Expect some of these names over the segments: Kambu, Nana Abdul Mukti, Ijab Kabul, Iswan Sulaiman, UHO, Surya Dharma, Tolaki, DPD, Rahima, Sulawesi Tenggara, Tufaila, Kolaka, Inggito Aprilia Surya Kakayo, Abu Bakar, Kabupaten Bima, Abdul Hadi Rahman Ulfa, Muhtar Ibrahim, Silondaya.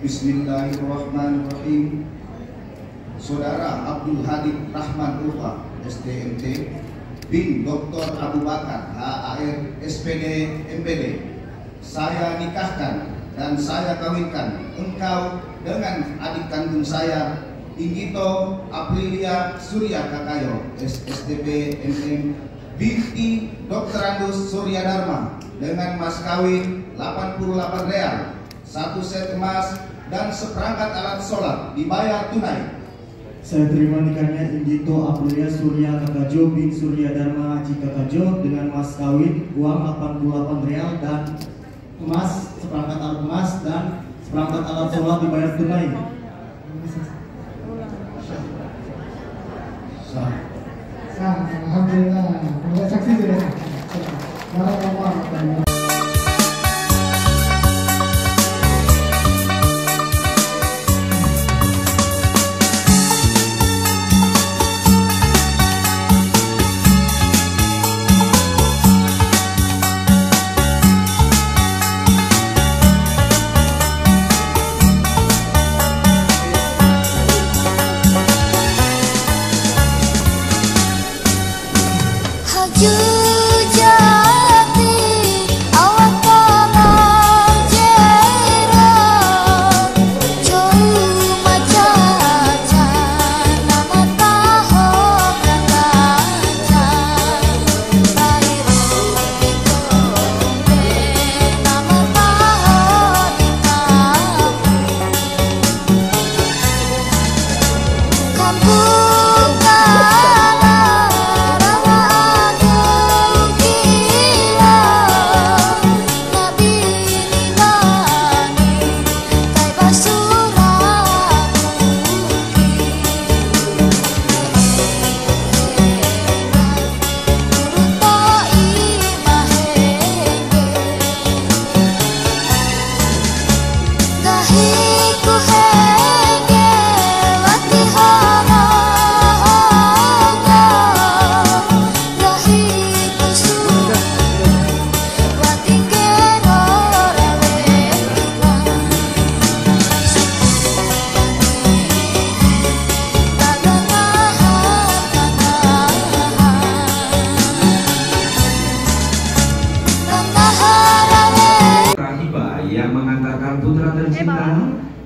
Bismillahirrahmanirrahim. Saudara Abdul Hadi Rahman Ulfa, SDMT, bin Dr. Abu Bakar, HAR, SPD, MPD, saya nikahkan dan saya kawinkan engkau dengan adik kandung saya, Inggito Aprilia Surya Kakayo, STP, MM, binti Dr. Surya Dharma, dengan mas kawin 88 real, 1 set emas dan seperangkat alat sholat dibayar tunai. Saya terima nikahnya Inggito Aprilia Surya Kakajo bin Surya Dharma Haji Kakajo dengan mas kawin uang 88 real dan emas, seperangkat alat emas dan seperangkat alat sholat dibayar tunai. Sah. Alhamdulillah. Sudah saksi sudah. Mohon maaf.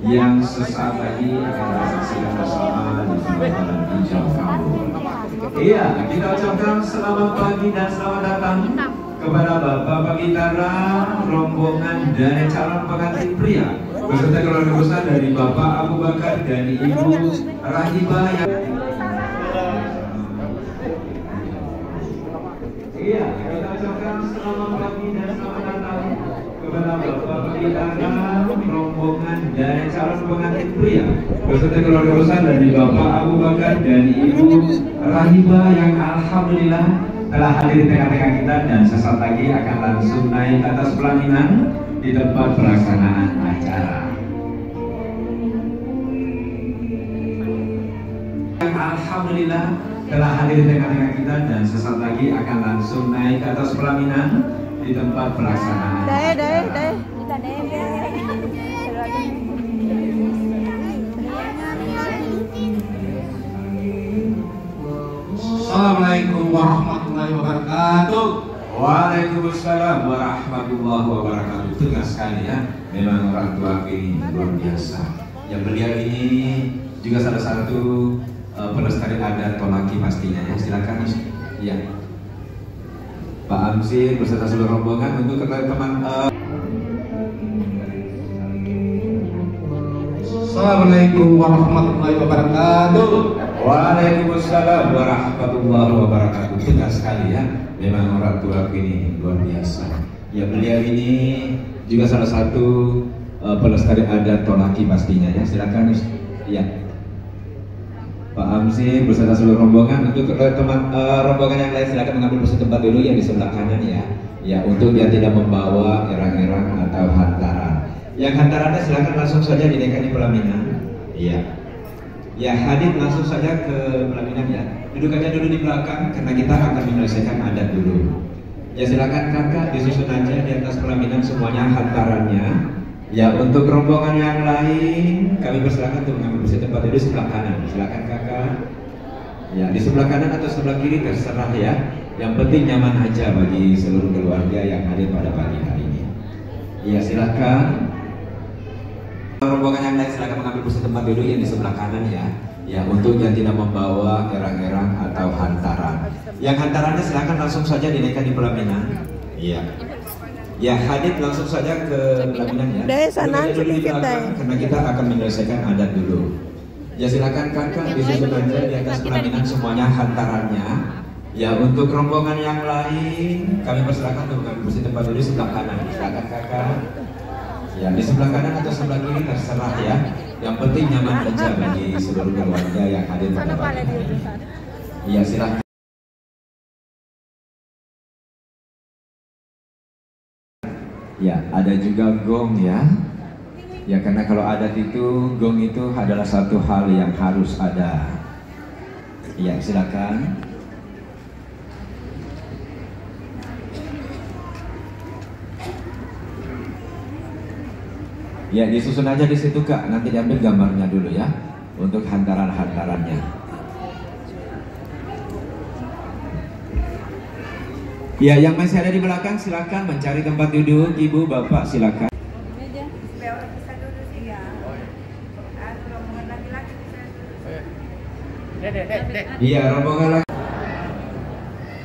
Yang sesaat lagi akan saksikan bersama di malam hijau kamu. Iya, kita ucapkan selamat pagi dan selamat datang kepada Bapak Bintara, rombongan dari calon pengantin pria beserta keluarga besar dari Bapak Abu Bakar dan Ibu Rahima yang... Iya, kita ucapkan selamat pagi dan selamat datang kepada Bapak Bintara, rombongan dari calon pengantin pria beserta keluarga besar dari Bapak Abu Bakar dan Ibu Rahima yang alhamdulillah telah hadir di tengah-tengah kita dan sesaat lagi akan langsung naik atas pelaminan di tempat pelaksanaan acara. Yang alhamdulillah telah hadir di tengah-tengah kita dan sesaat lagi akan langsung naik atas pelaminan di tempat pelaksanaan acara. Assalamualaikum warahmatullahi wabarakatuh. Waalaikumsalam warahmatullahi wabarakatuh. Tegas sekali ya, memang orang tua ini luar biasa. Yang beliau ini juga salah satu pelestari adat Kolaka pastinya ya. Silakan ya Pak Amsi beserta seluruh rombongan untuk teman-teman. Assalamualaikum warahmatullahi wabarakatuh. Waalaikumsalam warahmatullahi wabarakatuh. Tegas sekali ya, memang orang tua ini luar biasa. Ya beliau ini juga salah satu pelestari adat Kolaka pastinya ya. Silakan ya Pak Amsi beserta seluruh rombongan untuk teman rombongan yang lain silakan mengambil tempat dulu yang di sebelah kanan ya. Ya untuk dia tidak membawa erang-erang atau hantaran. Yang hantarannya silakan langsung saja dinaikkan di pelaminan. Iya. Ya hadir langsung saja ke pelaminan ya. Duduk aja dulu di belakang karena kita akan menyelesaikan adat dulu. Ya silakan kakak disusun aja di atas pelaminan semuanya hantarannya. Ya, untuk rombongan yang lain kami persilakan untuk mengambil tempat duduk sebelah kanan. Silakan kakak. Ya, di sebelah kanan atau sebelah kiri terserah ya. Yang penting nyaman aja bagi seluruh keluarga yang hadir pada pagi hari ini. Ya, silakan. Rombongan yang lain silakan mengambil tempat duduk yang di sebelah kanan ya. Ya, untuk yang tidak membawa kerang-kerang atau hantaran. Yang hantarannya silakan langsung saja dinaikkan di pelaminan. Iya. Ya, hadir langsung saja ke pelaminan ya. Dari sana sedikit karena kita akan menyelesaikan adat dulu. Ya, silakan kakak disusun aja di atas pelaminan semuanya hantarannya. Ya, untuk rombongan yang lain kami persilakan untuk kursi tempat duduk sebelah kanan. Silakan kakak. Ya, di sebelah kanan atau sebelah kiri terserah ya. Yang penting nyaman aja bagi seluruh keluarga yang hadir pada pagi hari ini. Iya, silakan. Ya, ada juga gong ya. Ya, karena kalau adat itu gong itu adalah satu hal yang harus ada. Iya, silakan. Ya, disusun aja di situ kak, nanti diambil gambarnya dulu ya untuk hantaran-hantarannya. Ya, yang masih ada di belakang silakan mencari tempat duduk, ibu, bapak silakan. Iya, rombongan lagi.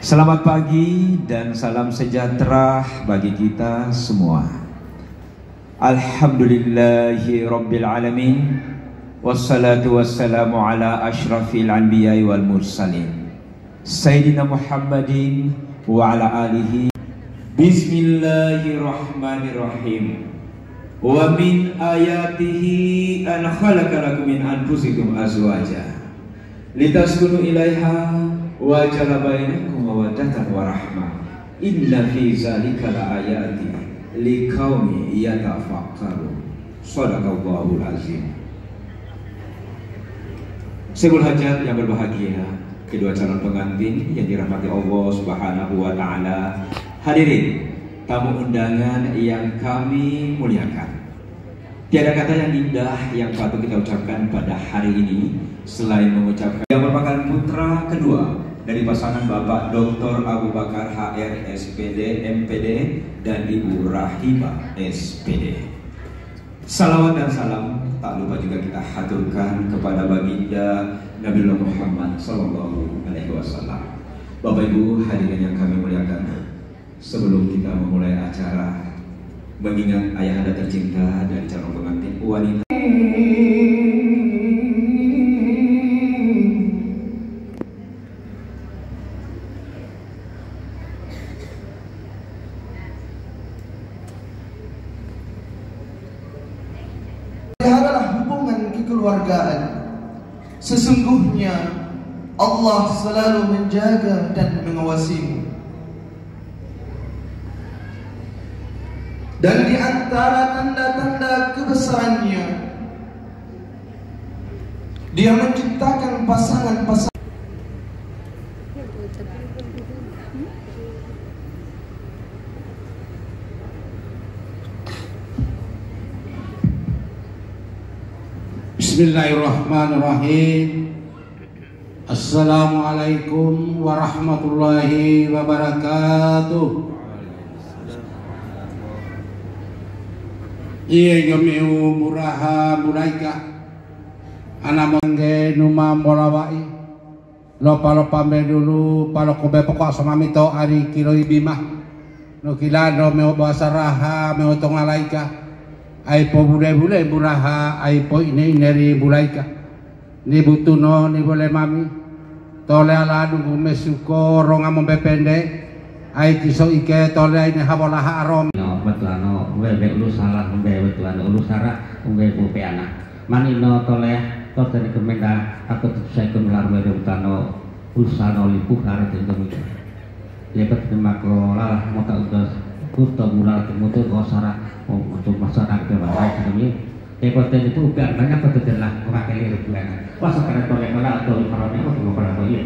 Selamat pagi dan salam sejahtera bagi kita semua. Alhamdulillahi Rabbil Alamin. Wassalatu wassalamu ala ashrafil anbiya wal mursalin Sayyidina Muhammadin wa ala alihi. Bismillahirrahmanirrahim. Wa min ayatihi an khalaqa lakum min anfusikum azwaja litaskunu ilaiha wa jala bainakum mawaddatan wa rahmah. Inna fi zalika laayatin liqaumi yatafakkaru. Shadaqallahul azim. Sebelum hajat yang berbahagia, kedua calon pengantin yang dirahmati Allah Subhanahu wa taala, hadirin tamu undangan yang kami muliakan. Tiada kata yang indah yang patut kita ucapkan pada hari ini selain mengucapkan yang merupakan putra kedua dari pasangan Bapak Dr. Abu Bakar HR SPD MPD dan Ibu Rahima SPD. Salawat dan salam tak lupa juga kita haturkan kepada baginda Nabi Muhammad Sallallahu Alaihi Wasallam. Bapak Ibu hadirin yang kami muliakan, sebelum kita memulai acara, mengingat ayahanda tercinta dari calon pengantin wanita. Sesungguhnya Allah selalu menjaga dan mengawasimu. Dan di antara tanda-tanda kebesarannya, Dia menciptakan pasangan-pasangan. Bismillahirrahmanirrahim. Assalamualaikum warahmatullahi wabarakatuh. Iya jamiu muraha muraika anak mangge numa morawai lopa-lopa dulu palo kobe pokok sama mito ari kiloi bimah nukilan no meo bahasa raha meo tongalaika aipo bule-bule buraha aipo ini bulaika ni butuno ni boleh mami tole ala nunggu mesuko ronga mombe pendek ai kiso ike tole ini habolaha arom no betuano webe ulu salah mbe betuano ulu sarah mbe bupeana manino tole tole ni kemenda aku saya kemelar mbe betuano usano lipu karet itu lebat kemakro lalah mota udas kuto mular kemutu gosara untuk masyarakat bahasa kami kepoten itu bukan banyak pekerjaan memakai regulan masa karena kolega atau orangnya itu bukan boleh.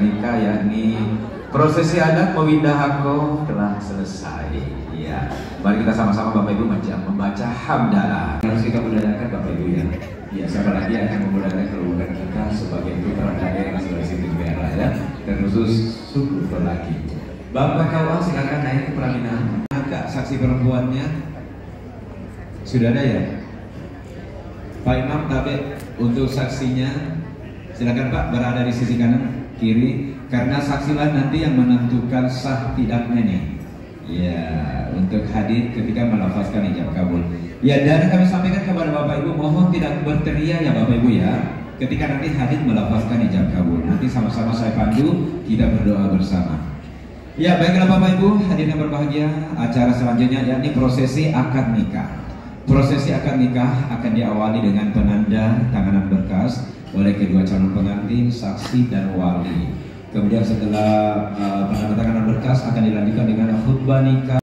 nikah, yakni prosesi adat mewidahako telah selesai. Ya, mari kita sama-sama Bapak Ibu membaca hamdalah. Harus kita muliakan Bapak Ibu ya. Ya, siapa lagi yang akan memuliakan keluarga kita sebagai putra dari Sulawesi Tenggara ya, terkhusus suku Kolaka. Bapak Kawal silakan naik ke pelaminan. Agak saksi perempuannya sudah ada ya. Pak Imam Tabe untuk saksinya silakan Pak berada di sisi kanan kiri, karena saksilah nanti yang menentukan sah tidaknya nih. Ya, untuk hadir ketika melafazkan ijab kabul. Ya, dan kami sampaikan kepada Bapak Ibu mohon tidak berteriak ya Bapak Ibu ya. Ketika nanti hadir melafazkan ijab kabul, nanti sama-sama saya pandu, kita berdoa bersama. Ya, baiklah Bapak Ibu, hadirin yang berbahagia, acara selanjutnya yakni prosesi akad nikah. Prosesi akad nikah akan diawali dengan penanda tanganan berkas oleh kedua calon pengantin, saksi dan wali. Kemudian setelah penanda tanganan berkas akan dilanjutkan dengan khutbah nikah,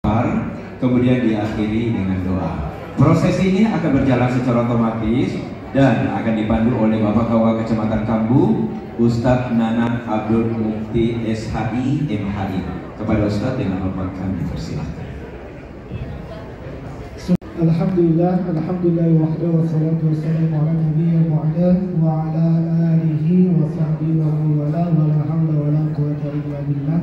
kemudian diakhiri dengan doa. Prosesi ini akan berjalan secara otomatis dan akan dipandu oleh Bapak Kawal Kecamatan Kambu, Ustadz Nana Abdul Mukti SHI MHI. Kepada Ustadz dengan hormat kami persilahkan. Alhamdulillah, alhamdulillah wahda wassalatu wassalamu ala nabiyil mu'adda wa ala alihi wa sahbihi wa la hawla wa la quwwata illa billah.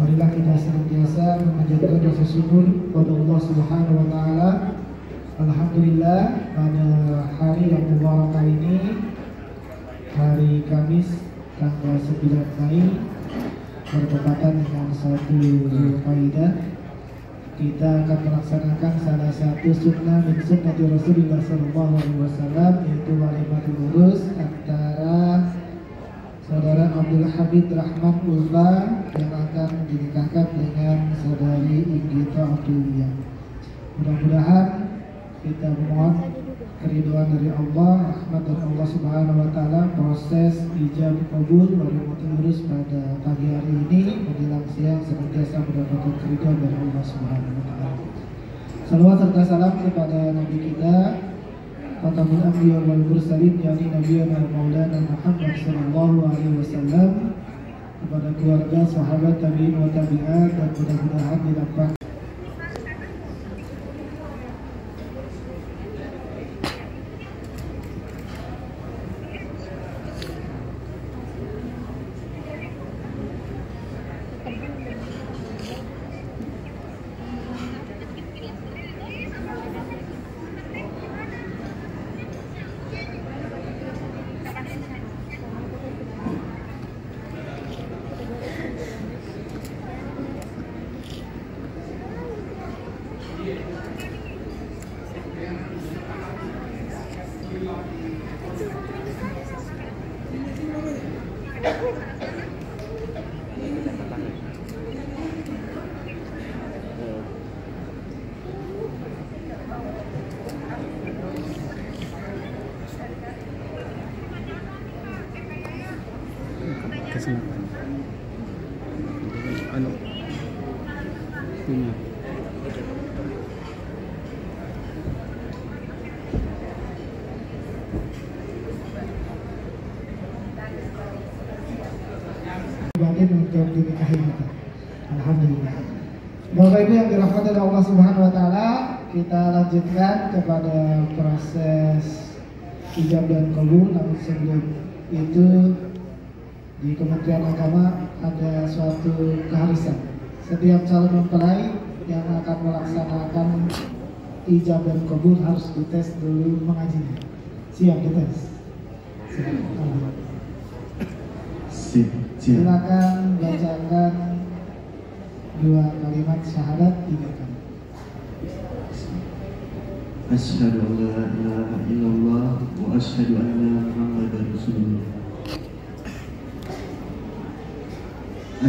Marilah kita senantiasa memanjatkan rasa syukur kepada Allah Subhanahu wa taala. Alhamdulillah pada hari yang mubarakah ini, hari Kamis tanggal 9 Mei bertepatan dengan 1 Zulqa'dah, kita akan melaksanakan salah satu sunnah min sunnati Rasulullah SAW, yaitu walimatul urus antara saudara Abdul Hadi Rahman Ulfa yang akan dinikahkan dengan saudari Inggito Aprilia. Mudah-mudahan kita mohon keriduan dari Allah, rahmat dari Allah Subhanahu wa taala. Proses ijab kabul walimatul urus pada pagi hari ini menjelang siang senantiasa mendapatkan keriduan dari Allah Subhanahu wa taala. Salawat serta salam kepada nabi kita Khatamul Anbiya wal Mursalin, yakni Nabiyana Maulana Muhammad sallallahu alaihi wasallam, kepada keluarga, sahabat, tabi'in wa tabi'at, dan mudah-mudahan dilampahkan. Untuk dinikahi kita. Alhamdulillah. Bapak Ibu yang dirahmati oleh Allah Subhanahu wa taala, kita lanjutkan kepada proses ijab dan kabul. Namun sebelum itu di Kementerian Agama ada suatu keharisan. Setiap calon mempelai yang akan melaksanakan ijab dan kabul harus dites dulu mengajinya. Siap dites. Siap. Silakan bacakan dua kalimat syahadat tiga kali. Asyhadu an la ilaha illallah wa asyhadu anna Muhammadar Rasulullah.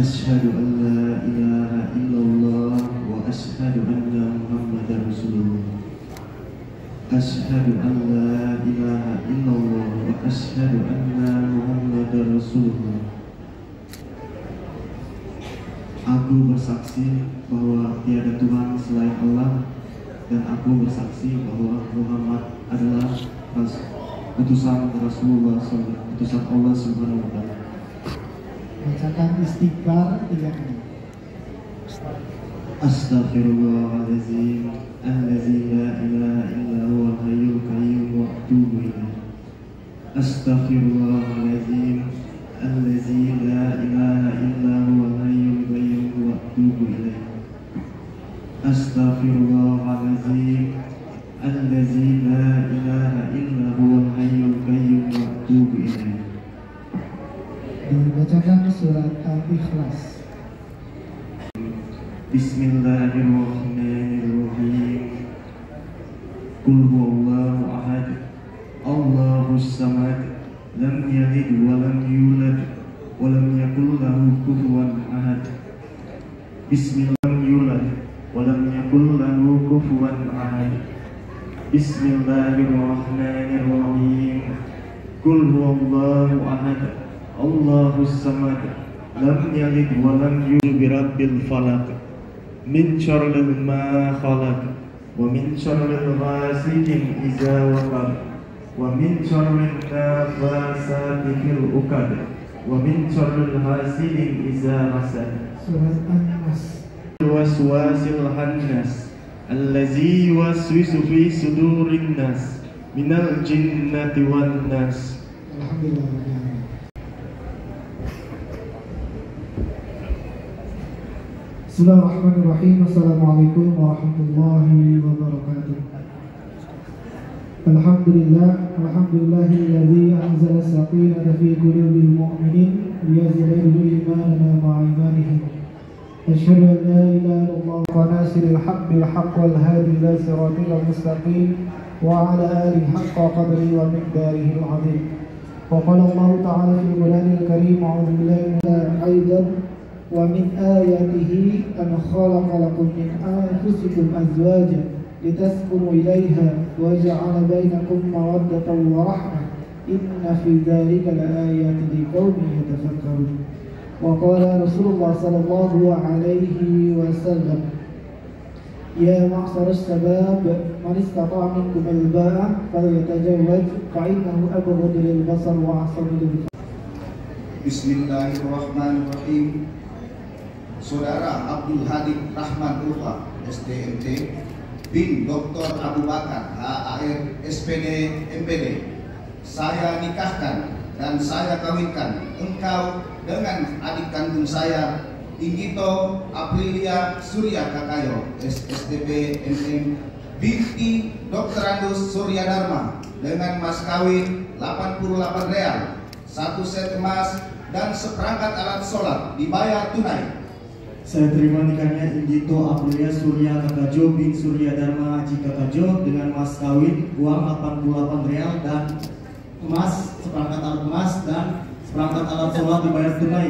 Asyhadu an la ilaha illallah wa asyhadu anna Muhammadar Rasulullah. Asyhadu an la ilaha illallah wa asyhadu anna Muhammadar Rasulullah. Aku bersaksi bahwa tiada Tuhan selain Allah, dan aku bersaksi bahwa Muhammad adalah utusan Rasulullah, utusan Allah Subhanahu wa taala. bacakan istighfar 3 kali. Astaghfirullahaladzim, allazi la ilaha illa huwal hayyul qayyum wa atubu ilaih. Astaghfirullahaladzim, allazi la ilaha illa huwal hayyul qayyum wa atubu ilaih. Astaghfirullahaladzim, allazi la ilaha illa huwal hayyul qayyum wa atubu ilaih. Dibacakan surat Al-Ikhlas. Bismillahirrahmanirrahim. Qul huwallahu ahad, Allahus samad, lam yalid wa lam yulad wa lam yakul lahu kufuwan ahad. Bismillahirrahmanirrahim. Wa lam yakul lahu kufuwan ahad. Bismillahirrahmanirrahim. Qul huwallahu ahad, Allahus samad, lam yalid wa lam yulad bi rabbil falaq. Min syarril ma khalaq, wa min syarril ghasiqin idza waqab, wa min syarril nafasati fil 'uqad, wa min syarril hasidin idza hasad. Surah An-Nas. Waswasil hannas, allazi yuwaswisu fi sudurin nas, minal jinnati wan nas. Alhamdulillah. Bismillahirrahmanirrahim. Assalamualaikum warahmatullahi wabarakatuh. Alhamdulillah, alhamdulillahilladzi anzala sakinata fi qulubil mu'minin liyazidahum imanan ma'a imanihim. Asyhadu an la ilaha illallah wa nasiril haqqil haqq wal hadi ila siratil mustaqim wa ala alihi haqqa qadrihi wa miqdarihil azim. Wa qala Allahu ta'ala fil Qur'anil karim, a'udzu billahi minasy syaitonir ومن آياته أن خلق لكم من أنفسكم أزواجا لتسكنوا إليها وجعل بينكم مودة ورحمة إن في ذلك لآيات لقوم يتفكرون. وقال رسول الله صلى الله عليه وسلم: يا معشر الشباب من استطاع منكم الباء فليتزوج فإنه أبغض للبصر وأحسن للفؤاد. بسم الله الرحمن الرحيم. Saudara Abdul Hadi Rahman Ulfa, SDMT, bin Dr. Abu Bakar, HAR, SPD, MPD. Saya nikahkan dan saya kawinkan engkau dengan adik kandung saya, Inggito Aprilia Surya Kakayo, SSDP, MM, binti Dr. Andus Surya Dharma, dengan mas kawin 88 real, 1 set emas dan seperangkat alat sholat dibayar tunai. Saya terima nikahnya Inggito Aprilia Surya Kakayo bin Surya Dharma Haji Kakayo dengan mas kawin uang 88 real dan emas, seperangkat alat emas dan seperangkat alat sholat dibayar tunai.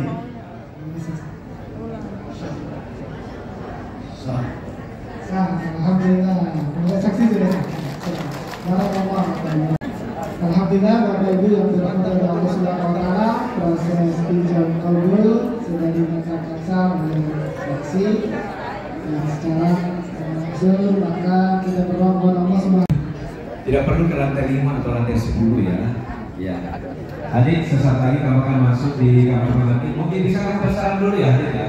Sah. Sah. Alhamdulillah. Mereka saksi sudah. Alhamdulillah, Bapak Ibu yang dirahmati Allah Subhanahu wa taala, proses ijab kabul sudah dilaksanakan oleh saksi secara langsung, maka kita berdoa Allah semua. Tidak perlu ke lantai 5 atau lantai 10 ya. Ya. Adik sesaat lagi kamu akan masuk di kamar mandi. Mungkin bisa kamu bersalam dulu ya, adik ya.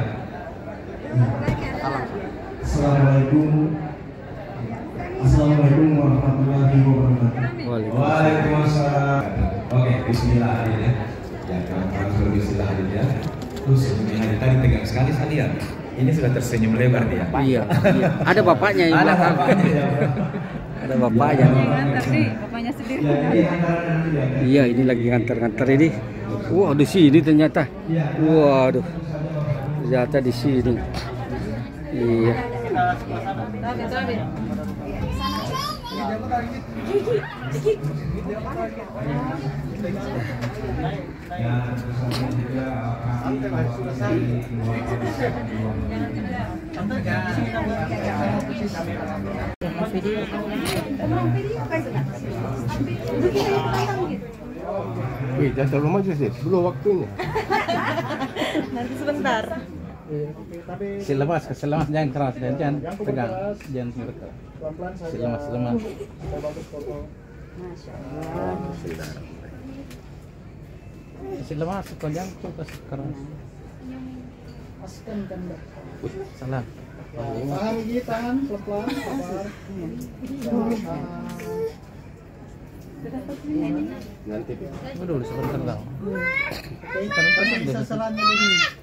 Assalamualaikum. Assalamualaikum warahmatullahi wabarakatuh. Waalaikumsalam. Oke, bismillah adik ya. Ya, kamu suruh bismillah adik ya. Tadi tegang sekali kalian. Ini sudah tersenyum lebar dia. Iya. Ada bapaknya yang belakang. Ada bapaknya. Bapaknya sendiri. Iya, ini lagi nganter-nganter ini. Wah, di sini ternyata. Waduh. Ternyata di sini. Iya. Wih, jangan terlalu maju sih, belum waktunya. Nanti sebentar. Selepas, selepas jangan keras, jangan tegang, jangan bergerak. Selepas, selepas. Masya Allah. Selepas, sepanjang keras. Masukkan ikan mbak. Salah. Tahan gigi, tahan pelan-pelan. Nanti. Waduh, sebentar bang.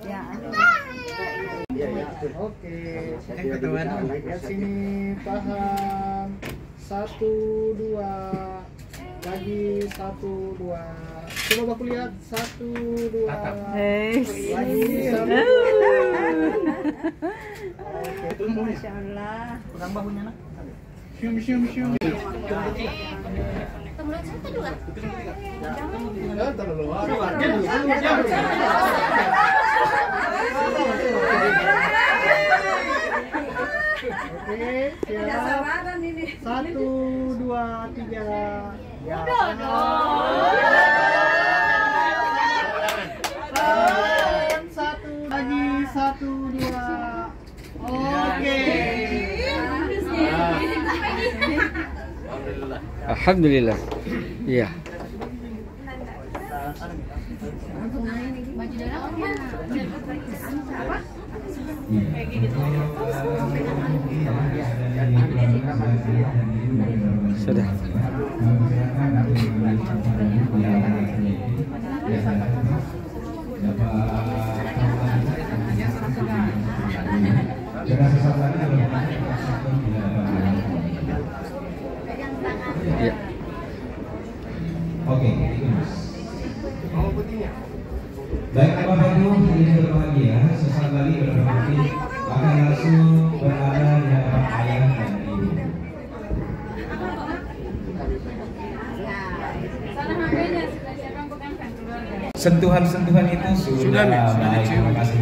Ya. Oke. Yang ketahuan. Lihat sini, tahan. 1, 2. Lagi 1, 2. Coba aku lihat 1, 2. Lagi 1, 2. Masya Allah. Pegang bahunya nak. Sium. Oke, siap. 1, 2, 3. Ya. Satu lagi, 1, 2. Oke. Alhamdulillah. Iya. Sudah. Ya. Oke, mau putihnya. Baik, Bapak Ibu, ini berbahagia. Sesaat lagi berbahagia akan langsung berada di hadapan ayah dan ibu. Sentuhan-sentuhan itu sudah baik. Terima kasih.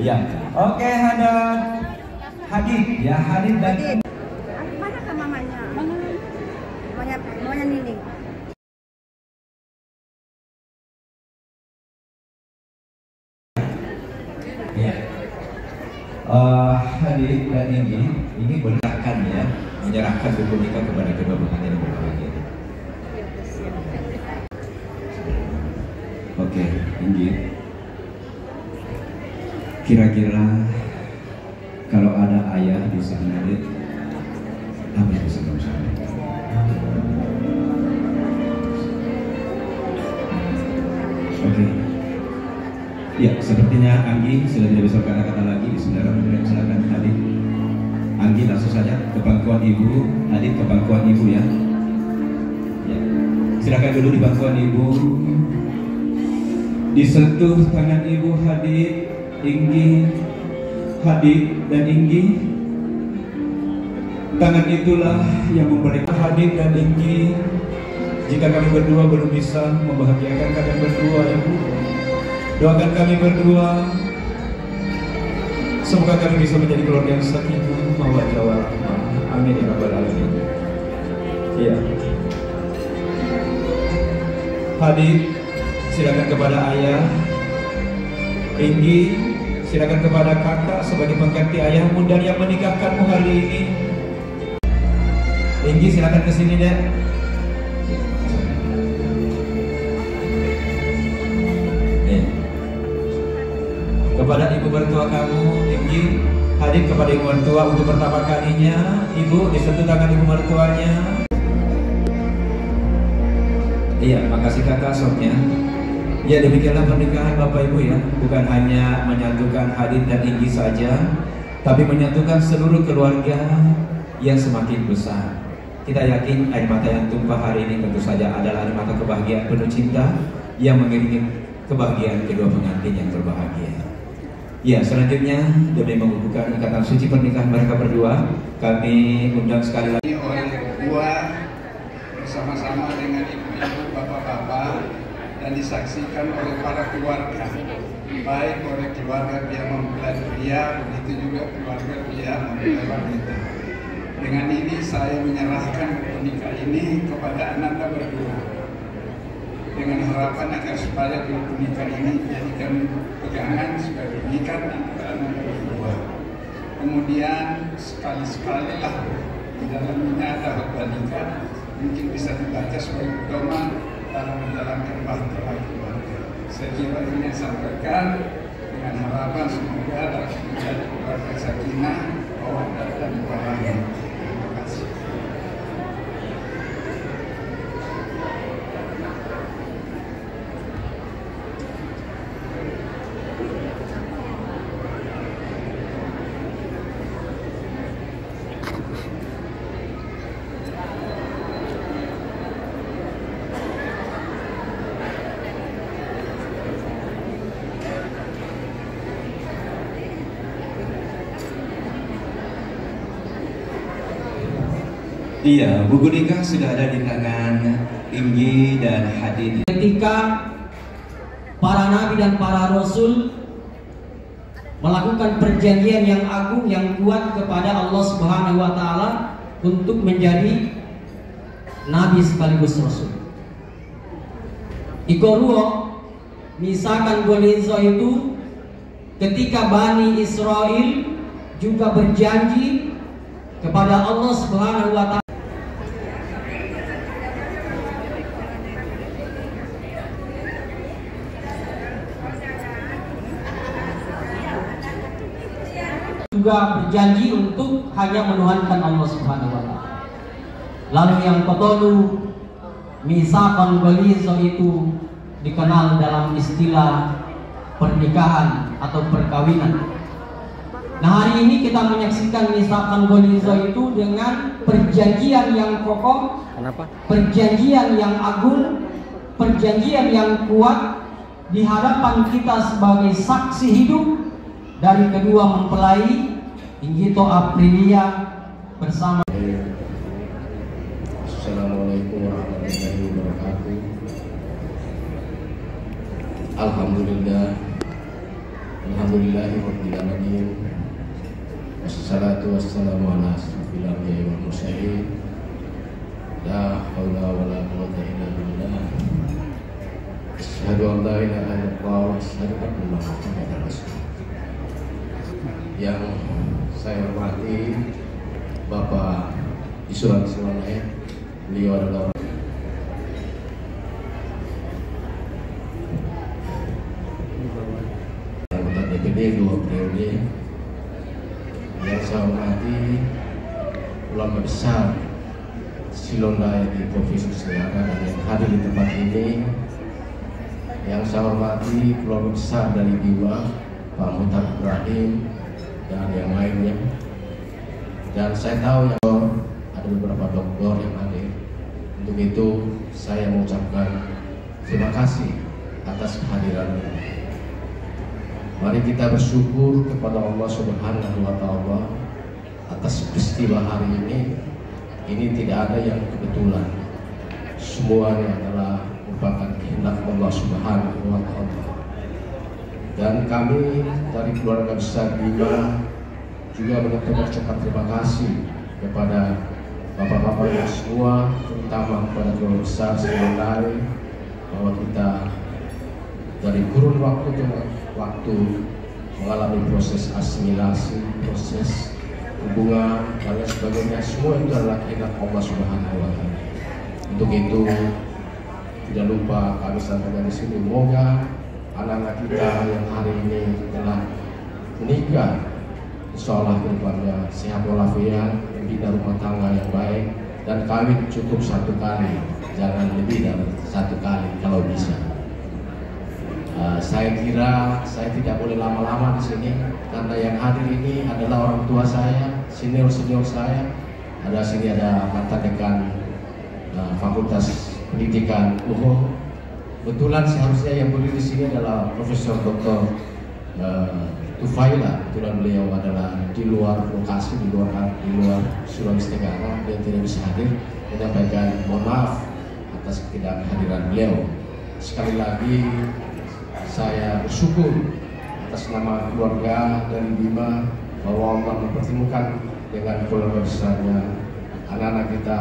Ya, oke, ada Hadid, ya Hadid dan. Hadirin dan ini berkahkan ya, menyerahkan buku nikah kepada kedua belah pihak. Oke, Inggi. Kira-kira kalau ada ayah di sana, apa yang bisa kamu sampaikan? Oke. Ya, sepertinya Anggi sudah tidak bisa berkata-kata lagi. Saudara-saudara silakan Hadid. Anggi langsung saja ke bangkuan ibu. Hadid ke bangkuan ibu ya. Ya. Silakan dulu di bangkuan ibu. Disentuh tangan ibu Hadid, Inggi, Hadid dan Inggi. Tangan itulah yang memberikan Hadid dan Inggi. Jika kami berdua belum bisa membahagiakan kalian berdua ya Bu. Doakan kami berdua, semoga kami bisa menjadi keluarga yang sakinah mawaddah warahmah. Amin ya rabbal alamin. Iya. Hadid, silakan kepada ayah. Inggi, silakan kepada kakak sebagai pengganti ayahmu dan yang menikahkanmu hari ini. Inggi, silakan ke sini deh. Kepada ibu mertua kamu, Inggi, hadir kepada ibu mertua untuk pertama kalinya. Ibu disentuh tangan ibu mertuanya. Iya, makasih kakak sopnya. Ya demikianlah pernikahan bapak ibu ya. Bukan hanya menyatukan Hadid dan Inggi saja, tapi menyatukan seluruh keluarga yang semakin besar. Kita yakin air mata yang tumpah hari ini tentu saja adalah air mata kebahagiaan penuh cinta yang mengiringi kebahagiaan kedua pengantin yang berbahagia. Ya, selanjutnya demi mengukuhkan ikatan suci pernikahan mereka berdua, kami undang sekali lagi orang tua bersama-sama dengan ibu-ibu, bapak-bapak, dan disaksikan oleh para keluarga, baik oleh keluarga pihak mempelai pria, begitu juga keluarga pihak mempelai wanita. Dengan ini saya menyerahkan pernikahan ini kepada Anda berdua, dengan harapan agar supaya pernikahan ini dijadikan pegangan sebagai pernikahan antara anak berdua. Kemudian sekali-sekali lah di dalamnya ada khotbah nikah, mungkin bisa dibaca sebagai pedoman dalam menjalankan bahtera keluarga. saya cintanya sampaikan dengan harapan semoga dapat menjadi keluarga sakinah, mawaddah dan warahmah. Terima kasih. Iya, buku nikah sudah ada di tangan Inggi dan hadirin. Ketika para nabi dan para rasul melakukan perjanjian yang agung yang kuat kepada Allah Subhanahu wa taala untuk menjadi nabi sekaligus rasul. Ikoruo misalkan Golizo itu ketika Bani Israel juga berjanji kepada Allah Subhanahu wa taala. Juga berjanji untuk hanya menuhankan Allah Subhanahu wa taala. Lalu yang ketolu misaqan ghalizo itu dikenal dalam istilah pernikahan atau perkawinan. Nah, hari ini kita menyaksikan misaqan ghalizo itu dengan perjanjian yang kokoh, perjanjian yang agung, perjanjian yang kuat di hadapan kita sebagai saksi hidup dari kedua mempelai Inggito Aprilia bersama. Assalamualaikum warahmatullahi wabarakatuh. Alhamdulillahirabbil alamin. Wassalatu wassalamu ala asyrofil anbiya'i wal mursalin. La haula wala quwwata illa billah. Asyhadu an la ilaha illallah wa asyhadu anna muhammadar rasulullah. Yang saya hormati Bapak Iswan Sulaiman, beliau adalah anggota DPD 2 periode. Yang saya hormati ulama besar Silondaya di Provinsi Selatan yang hadir di tempat ini. Yang saya hormati ulama besar dari Biwa Pak Muhtar Ibrahim dan yang lainnya, dan saya tahu yang ada beberapa dokter yang hadir. Untuk itu saya mengucapkan terima kasih atas kehadirannya. Mari kita bersyukur kepada Allah Subhanahu wa taala atas peristiwa hari ini. Ini tidak ada yang kebetulan, semuanya adalah merupakan kehendak Allah Subhanahu wa taala. Dan kami dari keluarga besar juga mengucapkan terima kasih kepada bapak-bapak yang semua, terutama kepada keluarga besar Selendari, bahwa kita dari kurun waktu ke waktu mengalami proses asimilasi, proses hubungan dan sebagainya. Semua itu adalah kehendak Allah Subhanahu wa taala. Untuk itu tidak lupa kami sampaikan di sini, moga anak-anak kita yang hari ini telah menikah, insyaallah keluarga sehat walafiat, membina rumah tangga yang baik, dan kawin cukup satu kali, jangan lebih dari satu kali kalau bisa. Saya kira saya tidak boleh lama-lama di sini karena yang hadir ini adalah orang tua saya, senior saya. Ada sini ada mantan dekan Fakultas Pendidikan UHO. Kebetulan seharusnya yang berdiri di sini adalah Profesor Dr. Tufaila. Kebetulan beliau adalah di luar lokasi, di luar Sulawesi Tenggara, dia tidak bisa hadir. Menyampaikan mohon maaf atas ketidakhadiran beliau. Sekali lagi saya bersyukur atas nama keluarga dari Bima bahwa Allah mempertemukan dengan keluarga besarnya anak-anak kita,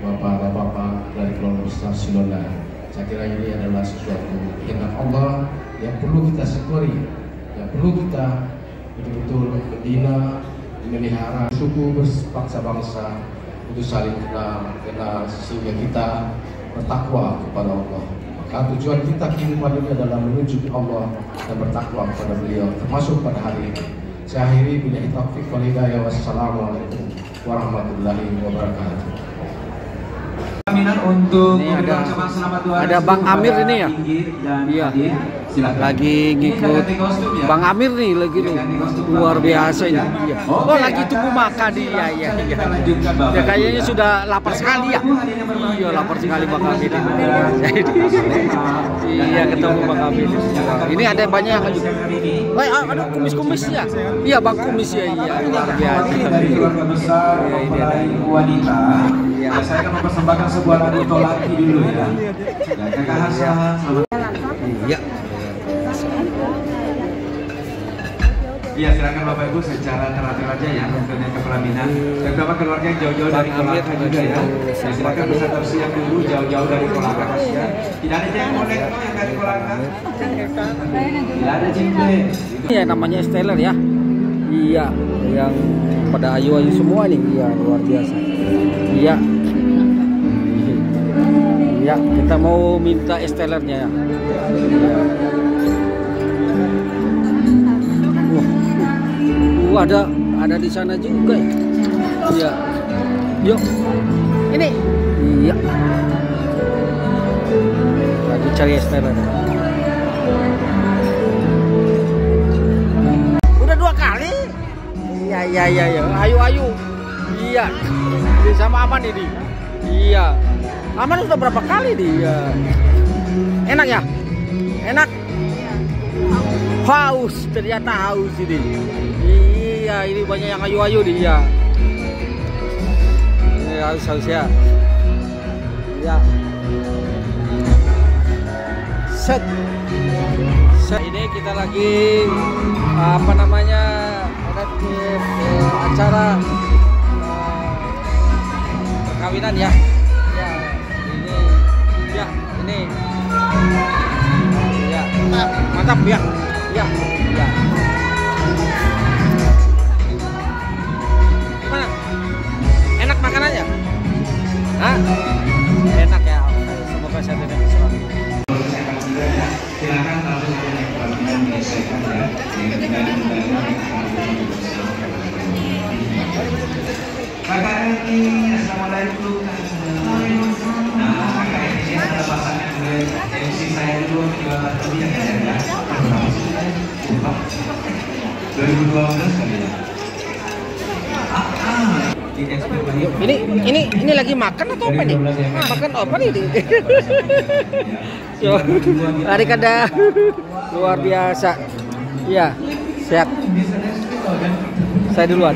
bapak-bapak dari keluarga besar Silondaya. Saya kira ini adalah sesuatu kehendak Allah yang perlu kita syukuri, yang perlu kita betul-betul membina, memelihara suku berbangsa bangsa untuk saling kenal, sehingga kita bertakwa kepada Allah. Nah, tujuan kita kehidupan ini adalah menuju ke Allah dan bertakwa kepada beliau, termasuk pada hari ini. Saya akhiri bila taufik wal hidayah. Wassalamualaikum warahmatullahi wabarakatuh. Untuk ini ada Bang Amir ini ya. Iya. Lagi ngikut Bang Amir nih lagi tuh. Luar biasa ini. Iya. Oh, lagi tuku makan dia ya. Ya kayaknya sudah lapar sekali ya. Iya, lapar sekali Bang Amir ini. Iya, ketemu Bang Amir. Ini ada banyak yang lanjut. Wah, ada kumis-kumisnya. Iya, Bang kumis ya. Iya. Luar biasa. Keluarga besar mempelai wanita. Saya akan mempersembahkan sebuah lagu Tolaki dulu ya. Dan Kakak Hasan selamat. Iya. Iya, silakan Bapak Ibu secara teratur aja ya mengenai kepelaminan. Dan Bapak keluarga yang jauh-jauh dari Kolaka juga ya. Saya silakan bisa bersiap dulu jauh-jauh dari Kolaka ya. Tidak ada yang boleh yang dari Kolaka. Tidak ada cimpe. Iya, namanya Stellar ya. Iya, yang pada ayu-ayu semua nih. Iya, luar biasa. Iya. Ya, kita mau minta estelernya ya. Ada di sana juga ya. Iya. Yuk. Ini. Iya. Lagi cari esteler. Udah dua kali. Iya. Ayo. Iya. Ini sama Aman ini. Iya. Aman sudah berapa kali dia? Enak ya? Enak? Haus, ternyata haus ini. Iya, ini banyak yang ayu-ayu dia. Ini haus ya. Iya. Set. Ini kita lagi apa namanya? Acara perkawinan ya. Ya, mantap ya. Ya. Gimana? Enak makanannya? Hah? Enak ya. Oke, semoga saya tidak diserang. Silakan langsung punya pelatihan diselesaikan ya. Assalamualaikum. Saya dulu juga tadi yang saya 2012 kali ya. Ini lagi makan atau apa nih? Makan apa nih? Hari kada luar biasa. Iya, siap. Saya duluan.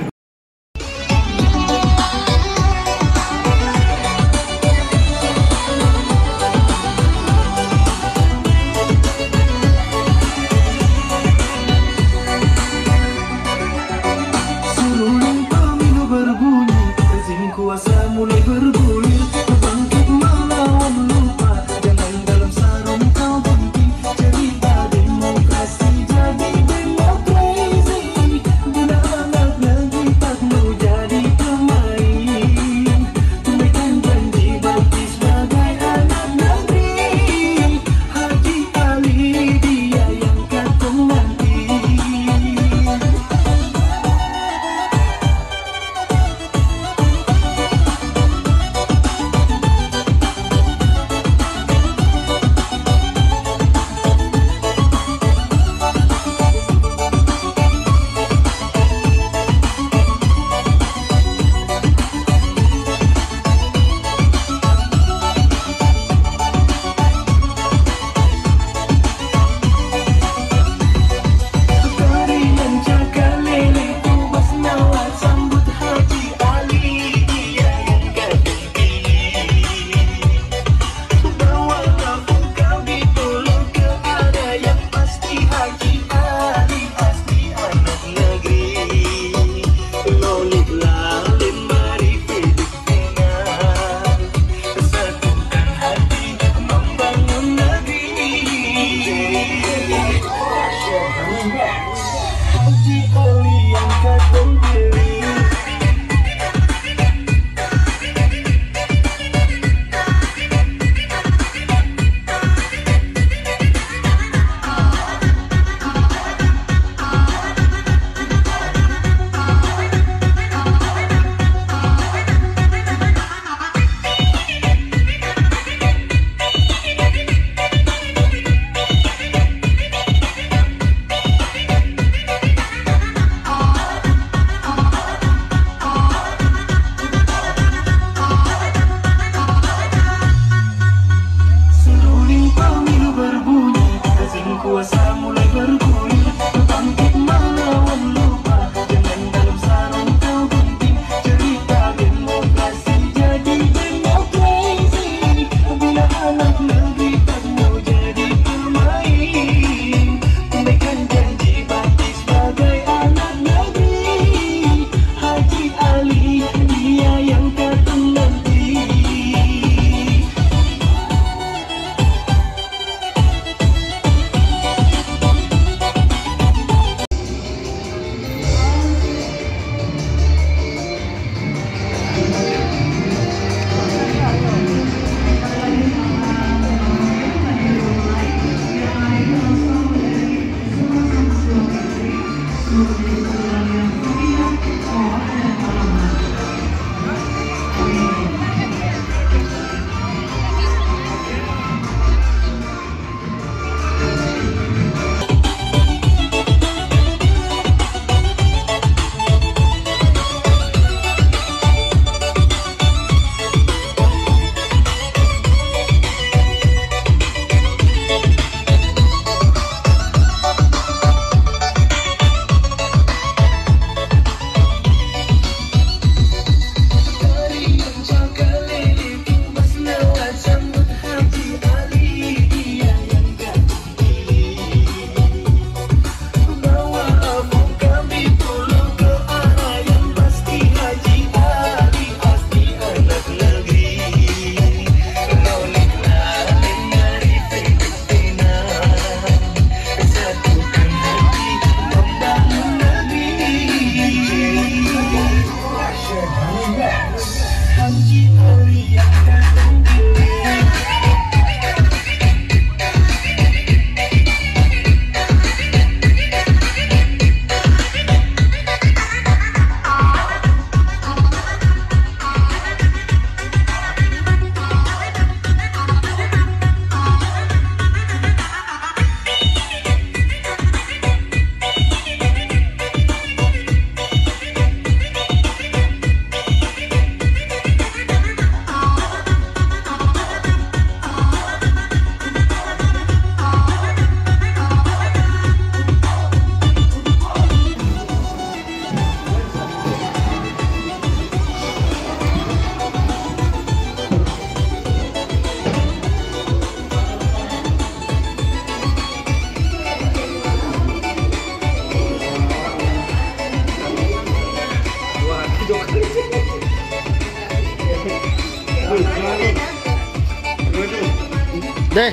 Deh.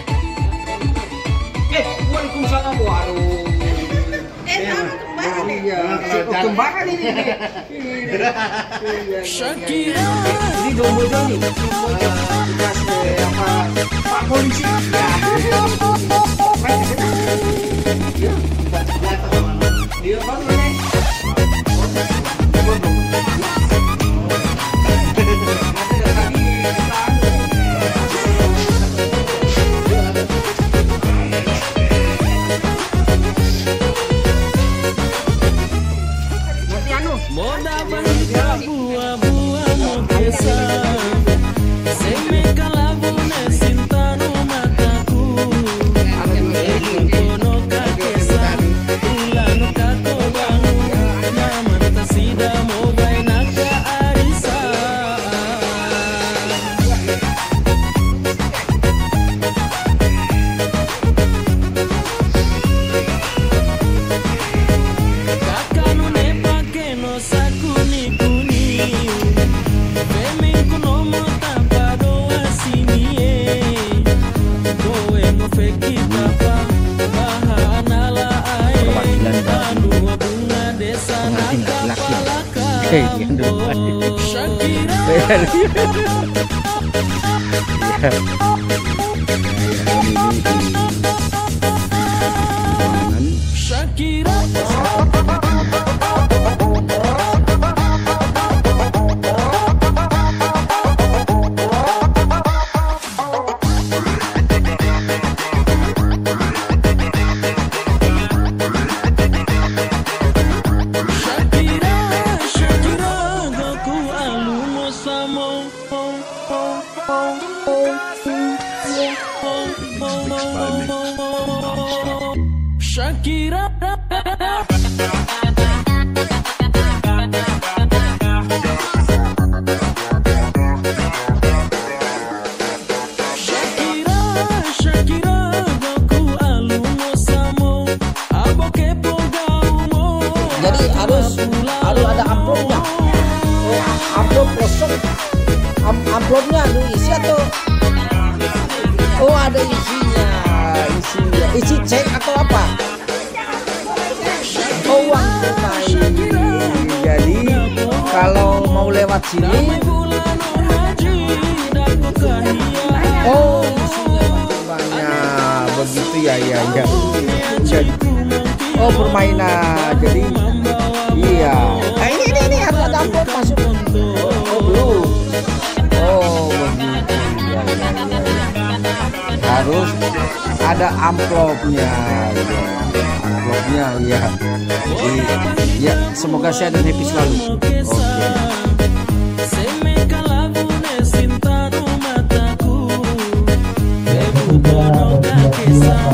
Waalaikumsalam. Waduh. Kembangan ini. Ini dombojo nih. Pak polisi. Dia baru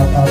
nih.